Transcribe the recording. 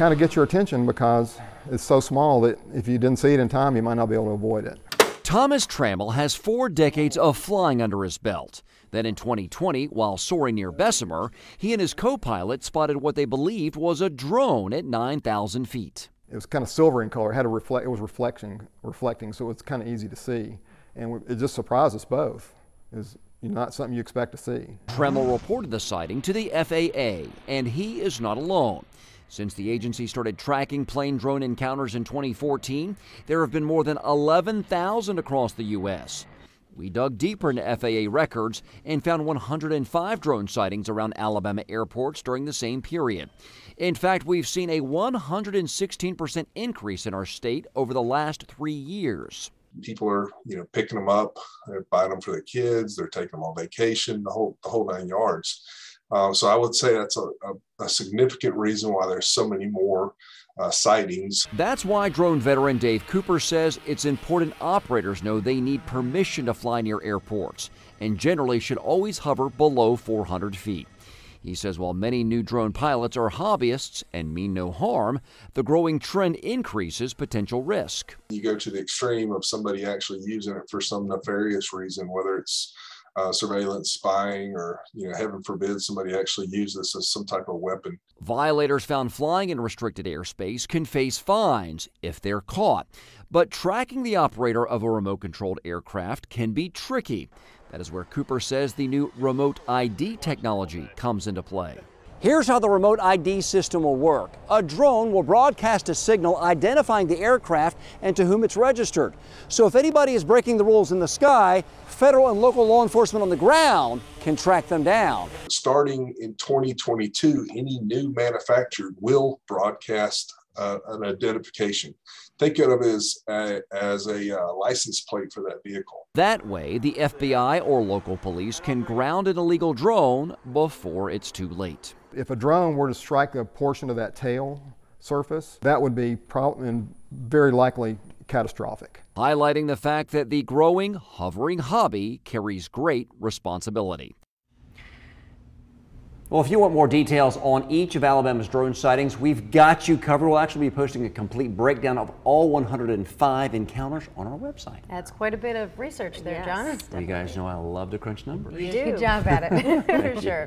kind of gets your attention because it's so small that if you didn't see it in time, you might not be able to avoid it. Thomas Trammell has 4 decades of flying under his belt. Then in 2020, while soaring near Bessemer, he and his co-pilot spotted what they believed was a drone at 9,000 feet. It was kind of silver in color. It had a reflecting, so it was kind of easy to see. And it just surprised us both. It was not something you expect to see. Trammell reported the sighting to the FAA, and he is not alone. Since the agency started tracking plane-drone encounters in 2014, there have been more than 11,000 across the U.S. We dug deeper into FAA records and found 105 drone sightings around Alabama airports during the same period. In fact, we've seen a 116% increase in our state over the last 3 years. People are, picking them up, they're buying them for their kids, they're taking them on vacation, the whole 9 yards. So I would say that's a significant reason why there's so many more sightings. That's why drone veteran Dave Cooper says it's important operators know they need permission to fly near airports and generally should always hover below 400 feet. He says while many new drone pilots are hobbyists and mean no harm, the growing trend increases potential risk. You go to the extreme of somebody actually using it for some nefarious reason, whether it's surveillance, spying, or heaven forbid somebody actually uses this as some type of weapon. Violators found flying in restricted airspace can face fines if they're caught, but tracking the operator of a remote-controlled aircraft can be tricky. That is where Cooper says the new remote ID technology comes into play. Here's how the remote ID system will work. A drone will broadcast a signal identifying the aircraft and to whom it's registered. So if anybody is breaking the rules in the sky, federal and local law enforcement on the ground can track them down. Starting in 2022, any new manufacturer will broadcast an identification. Think of it as a license plate for that vehicle. That way, the FBI or local police can ground an illegal drone before it's too late. If a drone were to strike a portion of that tail surface, that would be very likely catastrophic. Highlighting the fact that the growing hovering hobby carries great responsibility. Well, if you want more details on each of Alabama's drone sightings, we've got you covered. We'll actually be posting a complete breakdown of all 105 encounters on our website. That's quite a bit of research there, yes, John. You guys know I love to crunch numbers. You do. Good job at it, for sure.